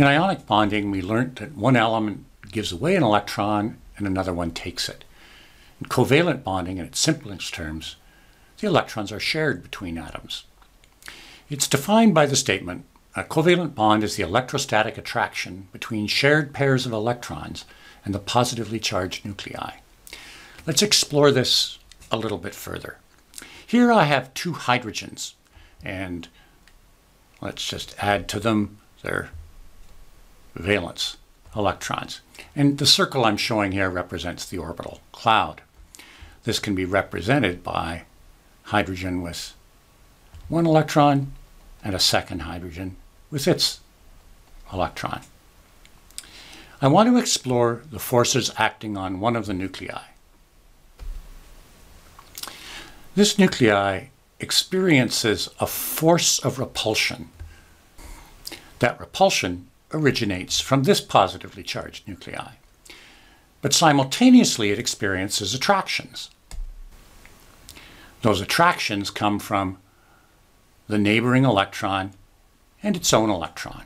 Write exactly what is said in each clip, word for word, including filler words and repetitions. In ionic bonding, we learned that one element gives away an electron and another one takes it. In covalent bonding, in its simplest terms, the electrons are shared between atoms. It's defined by the statement, a covalent bond is the electrostatic attraction between shared pairs of electrons and the positively charged nuclei. Let's explore this a little bit further. Here I have two hydrogens, and let's just add to them their valence electrons. And the circle I'm showing here represents the orbital cloud. This can be represented by hydrogen with one electron and a second hydrogen with its electron. I want to explore the forces acting on one of the nuclei. This nuclei experiences a force of repulsion. That repulsion originates from this positively charged nuclei, but simultaneously it experiences attractions. Those attractions come from the neighboring electron and its own electron.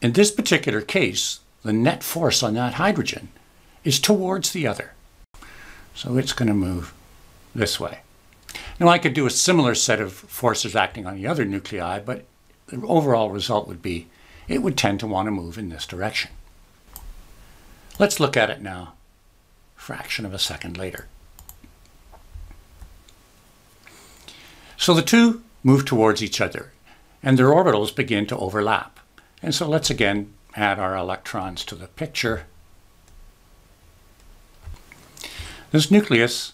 In this particular case, the net force on that hydrogen is towards the other, so it's going to move this way. Now I could do a similar set of forces acting on the other nuclei, but the overall result would be it would tend to want to move in this direction. Let's look at it now, a fraction of a second later. So the two move towards each other, and their orbitals begin to overlap. And so let's again add our electrons to the picture. This nucleus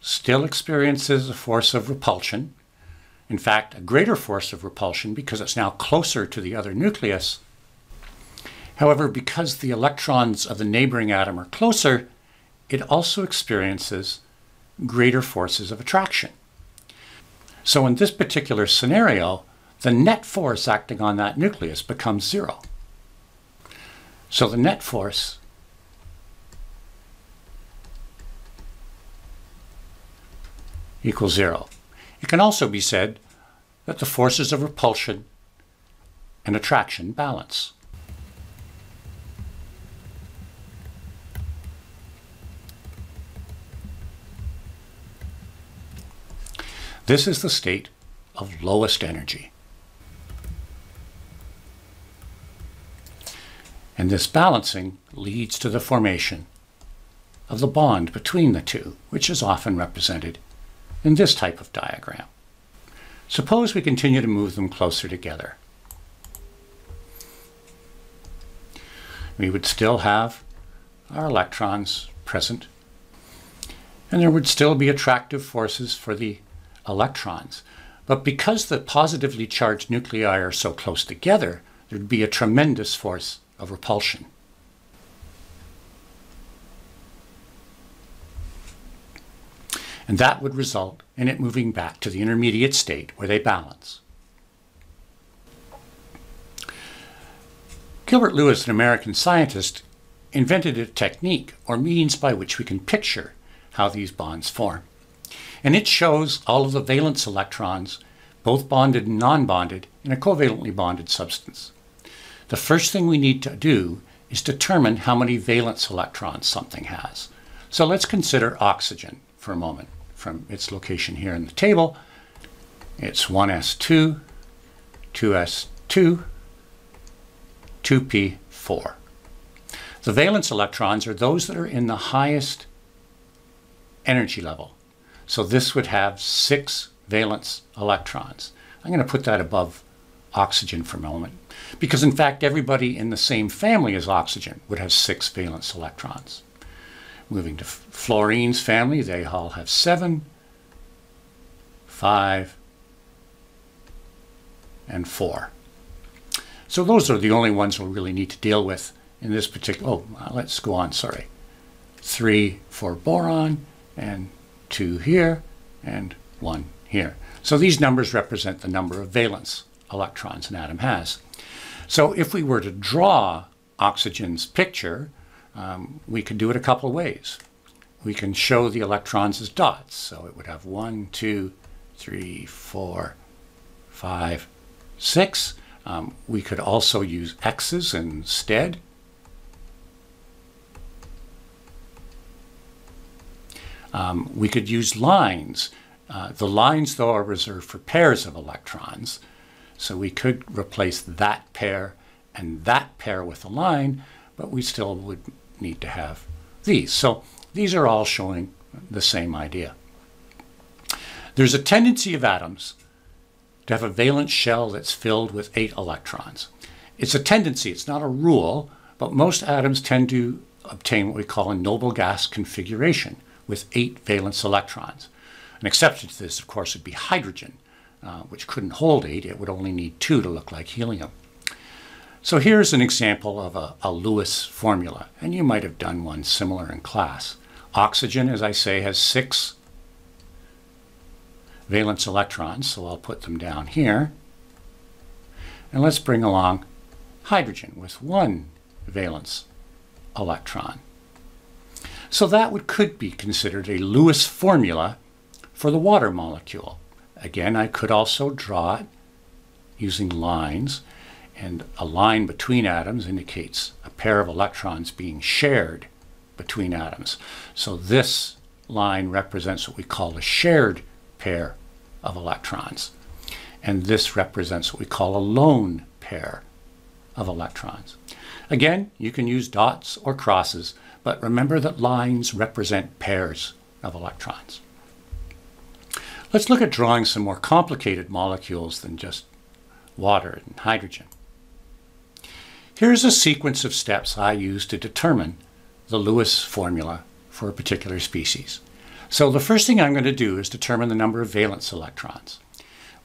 still experiences a force of repulsion. In fact, a greater force of repulsion because it's now closer to the other nucleus. However, because the electrons of the neighboring atom are closer, it also experiences greater forces of attraction. So in this particular scenario, the net force acting on that nucleus becomes zero. So the net force equals zero. It can also be said that the forces of repulsion and attraction balance. This is the state of lowest energy. And this balancing leads to the formation of the bond between the two, which is often represented in this type of diagram. Suppose we continue to move them closer together. We would still have our electrons present, and there would still be attractive forces for the electrons. But because the positively charged nuclei are so close together, there'd be a tremendous force of repulsion. And that would result in it moving back to the intermediate state where they balance. Gilbert Lewis, an American scientist, invented a technique or means by which we can picture how these bonds form. And it shows all of the valence electrons, both bonded and non-bonded, in a covalently bonded substance. The first thing we need to do is determine how many valence electrons something has. So let's consider oxygen for a moment. From its location here in the table, it's one s two, two s two, two p four. The valence electrons are those that are in the highest energy level. So this would have six valence electrons. I'm going to put that above oxygen for a moment, because in fact everybody in the same family as oxygen would have six valence electrons. Moving to fluorine's family, they all have seven, five, and four. So those are the only ones we'll really need to deal with in this particular, oh, let's go on, sorry. Three for boron, and two here, and one here. So these numbers represent the number of valence electrons an atom has. So if we were to draw oxygen's picture, Um, we could do it a couple of ways. We can show the electrons as dots. So it would have one, two, three, four, five, six. Um, we could also use X's instead. Um, we could use lines. Uh, the lines, though, are reserved for pairs of electrons. So we could replace that pair and that pair with a line, but we still would need to have these. So these are all showing the same idea. There's a tendency of atoms to have a valence shell that's filled with eight electrons. It's a tendency, it's not a rule, but most atoms tend to obtain what we call a noble gas configuration with eight valence electrons. An exception to this, of course, would be hydrogen, uh, which couldn't hold eight. It would only need two to look like helium. So here's an example of a, a Lewis formula, and you might have done one similar in class. Oxygen, as I say, has six valence electrons, so I'll put them down here. And let's bring along hydrogen with one valence electron. So that would, could be considered a Lewis formula for the water molecule. Again, I could also draw it using lines, and a line between atoms indicates a pair of electrons being shared between atoms. So this line represents what we call a shared pair of electrons, and this represents what we call a lone pair of electrons. Again, you can use dots or crosses, but remember that lines represent pairs of electrons. Let's look at drawing some more complicated molecules than just water and hydrogen. Here's a sequence of steps I use to determine the Lewis formula for a particular species. So the first thing I'm going to do is determine the number of valence electrons.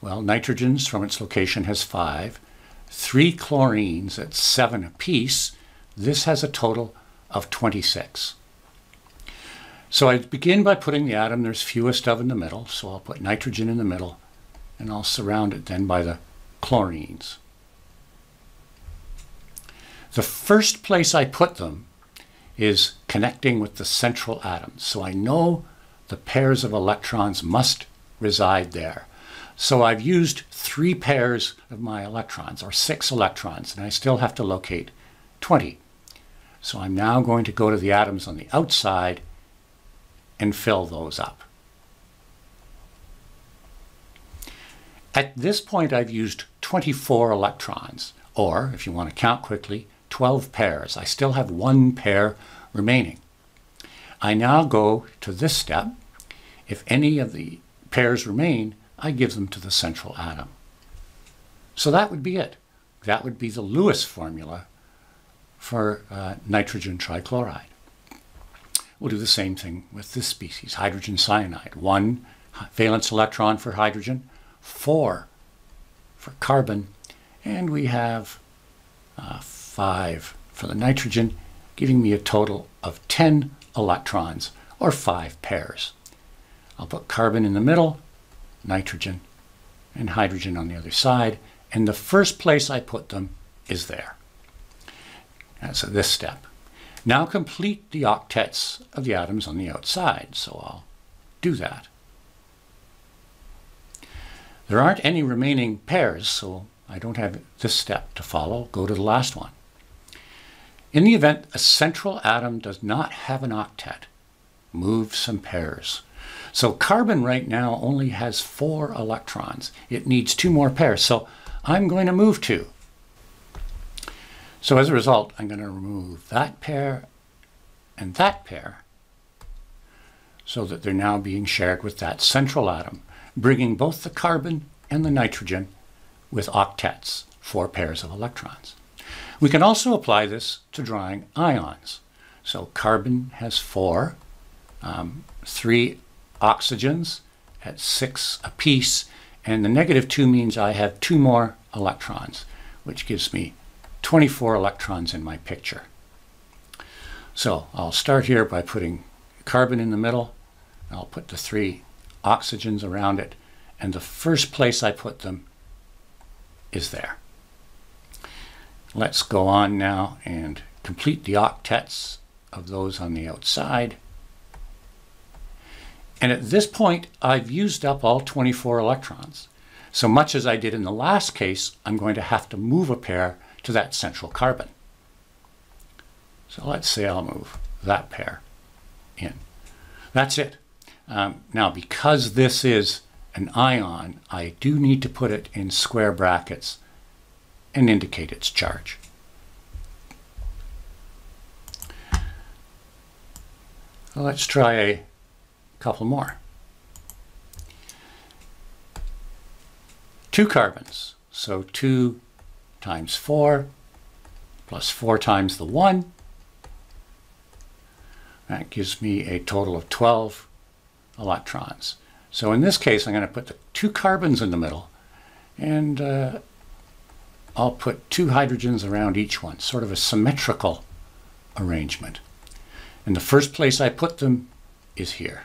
Well, nitrogen from its location has five, three chlorines at seven apiece. This has a total of twenty-six. So I begin by putting the atom there's fewest of in the middle, so I'll put nitrogen in the middle, and I'll surround it then by the chlorines. The first place I put them is connecting with the central atom, so I know the pairs of electrons must reside there. So I've used three pairs of my electrons, or six electrons, and I still have to locate twenty. So I'm now going to go to the atoms on the outside and fill those up. At this point, I've used twenty-four electrons, or if you want to count quickly, twelve pairs. I still have one pair remaining. I now go to this step. If any of the pairs remain, I give them to the central atom. So that would be it. That would be the Lewis formula for uh, nitrogen trichloride. We'll do the same thing with this species, hydrogen cyanide. One valence electron for hydrogen, four for carbon, and we have uh, five for the nitrogen, giving me a total of ten electrons, or five pairs. I'll put carbon in the middle, nitrogen, and hydrogen on the other side, and the first place I put them is there. That's this step. Now complete the octets of the atoms on the outside, so I'll do that. There aren't any remaining pairs, so I don't have this step to follow. Go to the last one. In the event a central atom does not have an octet, move some pairs. So carbon right now only has four electrons. It needs two more pairs, so I'm going to move two. So as a result, I'm going to remove that pair and that pair so that they're now being shared with that central atom, bringing both the carbon and the nitrogen with octets, four pairs of electrons. We can also apply this to drawing ions. So carbon has four, um, three oxygens at six apiece, and the negative two means I have two more electrons, which gives me twenty-four electrons in my picture. So I'll start here by putting carbon in the middle. I'll put the three oxygens around it, and the first place I put them is there. Let's go on now and complete the octets of those on the outside. And at this point, I've used up all twenty-four electrons. So much as I did in the last case, I'm going to have to move a pair to that central carbon. So let's say I'll move that pair in. That's it. Um, now, because this is an ion, I do need to put it in square brackets and indicate its charge. Let's try a couple more. Two carbons, so two times four plus four times the one. That gives me a total of twelve electrons. So in this case, I'm going to put the two carbons in the middle, and uh, I'll put two hydrogens around each one, sort of a symmetrical arrangement. And the first place I put them is here.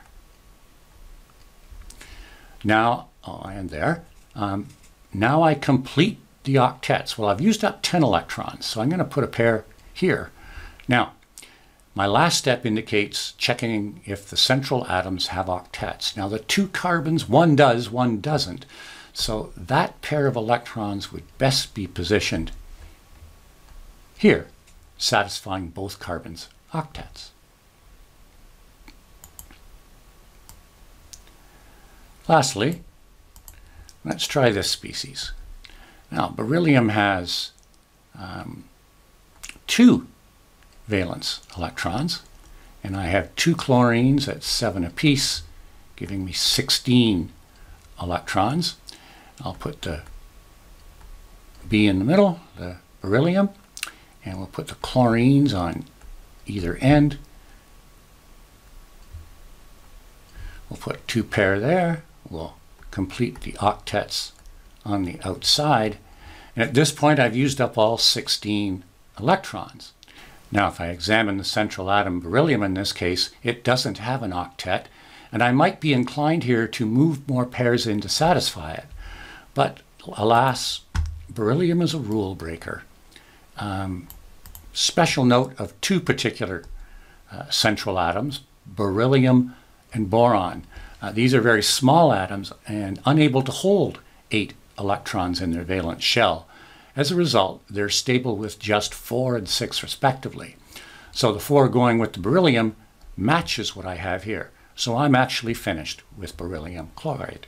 Now, oh, I am there. Um, now I complete the octets. Well, I've used up ten electrons, so I'm going to put a pair here. Now, my last step indicates checking if the central atoms have octets. Now, the two carbons, one does, one doesn't. So that pair of electrons would best be positioned here, satisfying both carbons' octets. Lastly, let's try this species. Now, beryllium has um, two valence electrons, and I have two chlorines at seven apiece, giving me sixteen electrons. I'll put the B in the middle, the beryllium, and we'll put the chlorines on either end. We'll put two pair there. We'll complete the octets on the outside. And at this point, I've used up all sixteen electrons. Now, if I examine the central atom beryllium in this case, it doesn't have an octet, and I might be inclined here to move more pairs in to satisfy it. But alas, beryllium is a rule breaker. Um, special note of two particular uh, central atoms, beryllium and boron. Uh, these are very small atoms and unable to hold eight electrons in their valence shell. As a result, they're stable with just four and six respectively. So the four going with the beryllium matches what I have here. So I'm actually finished with beryllium chloride.